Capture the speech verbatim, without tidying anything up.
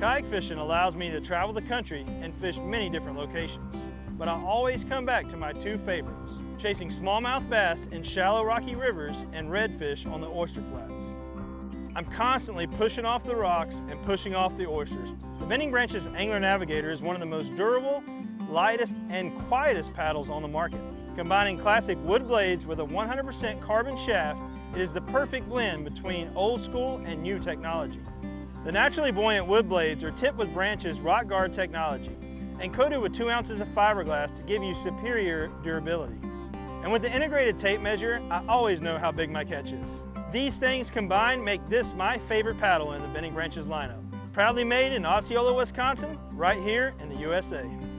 Kayak fishing allows me to travel the country and fish many different locations. But I always come back to my two favorites, chasing smallmouth bass in shallow rocky rivers and redfish on the oyster flats. I'm constantly pushing off the rocks and pushing off the oysters. The Bending Branches Angler Navigator is one of the most durable, lightest, and quietest paddles on the market. Combining classic wood blades with a one hundred percent carbon shaft, it is the perfect blend between old school and new technology. The naturally buoyant wood blades are tipped with Branches' Rockgard technology and coated with two ounces of fiberglass to give you superior durability. And with the integrated tape measure, I always know how big my catch is. These things combined make this my favorite paddle in the Bending Branches lineup. Proudly made in Osceola, Wisconsin, right here in the U S A.